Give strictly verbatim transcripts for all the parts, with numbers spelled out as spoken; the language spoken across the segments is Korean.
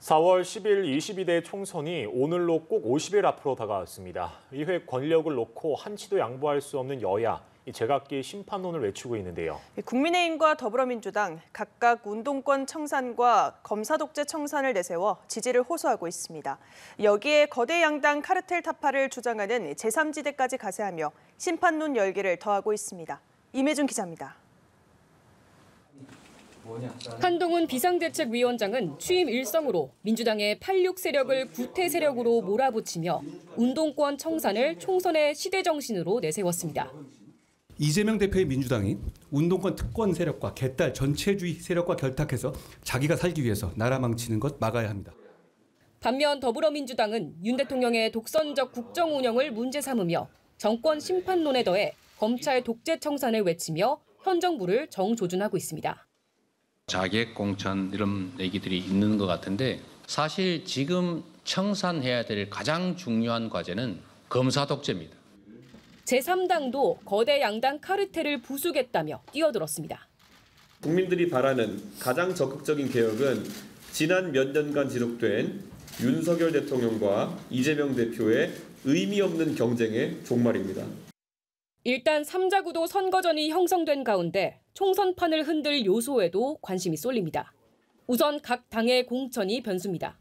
사월 십일 이십이대 총선이 오늘로 꼭 오십일 앞으로 다가왔습니다. 이회 권력을 놓고 한치도 양보할 수 없는 여야, 이 제각기 심판론을 외치고 있는데요. 국민의힘과 더불어민주당 각각 운동권 청산과 검사독재 청산을 내세워 지지를 호소하고 있습니다. 여기에 거대 양당 카르텔 타파를 주장하는 제삼지대까지 가세하며 심판론 열기를 더하고 있습니다. 임혜준 기자입니다. 한동훈 비상대책위원장은 취임 일성으로 민주당의 팔육 세력을 구태 세력으로 몰아붙이며 운동권 청산을 총선의 시대정신으로 내세웠습니다. 이재명 대표의 민주당이 운동권 특권 세력과 개딸 전체주의 세력과 결탁해서 자기가 살기 위해서 나라 망치는 것 막아야 합니다. 반면 더불어민주당은 윤 대통령의 독선적 국정 운영을 문제 삼으며 정권 심판론에 더해 검찰 독재 청산을 외치며 현 정부를 정조준하고 있습니다. 자객 공천 이런 얘기들이 있는 것 같은데 사실 지금 청산해야 될 가장 중요한 과제는 검사 독재입니다. 제삼당도 거대 양당 카르텔을 부수겠다며 뛰어들었습니다. 국민들이 바라는 가장 적극적인 개혁은 지난 몇 년간 지속된 윤석열 대통령과 이재명 대표의 의미 없는 경쟁의 종말입니다. 일단 삼자 구도 선거전이 형성된 가운데 총선판을 흔들 요소에도 관심이 쏠립니다. 우선 각 당의 공천이 변수입니다.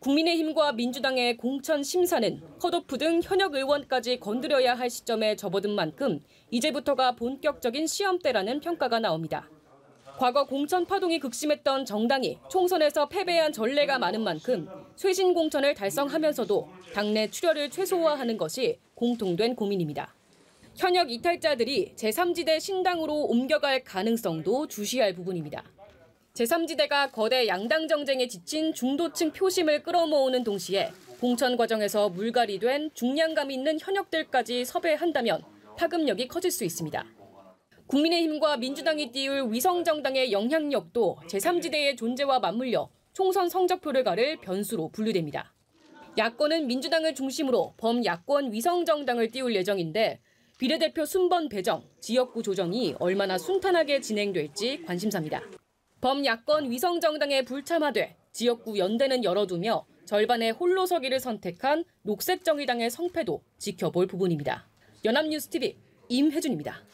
국민의힘과 민주당의 공천 심사는 컷오프 등 현역 의원까지 건드려야 할 시점에 접어든 만큼 이제부터가 본격적인 시험대라는 평가가 나옵니다. 과거 공천 파동이 극심했던 정당이 총선에서 패배한 전례가 많은 만큼 쇄신 공천을 달성하면서도 당내 출혈을 최소화하는 것이 공통된 고민입니다. 현역 이탈자들이 제삼지대 신당으로 옮겨갈 가능성도 주시할 부분입니다. 제삼지대가 거대 양당 정쟁에 지친 중도층 표심을 끌어모으는 동시에 공천 과정에서 물갈이 된 중량감 있는 현역들까지 섭외한다면 파급력이 커질 수 있습니다. 국민의힘과 민주당이 띄울 위성정당의 영향력도 제삼지대의 존재와 맞물려 총선 성적표를 가를 변수로 분류됩니다. 야권은 민주당을 중심으로 범야권 위성정당을 띄울 예정인데 비례대표 순번 배정, 지역구 조정이 얼마나 순탄하게 진행될지 관심사입니다. 범야권 위성정당에 불참하되 지역구 연대는 열어두며 절반의 홀로 서기를 선택한 녹색정의당의 성패도 지켜볼 부분입니다. 연합뉴스티비 임혜준입니다.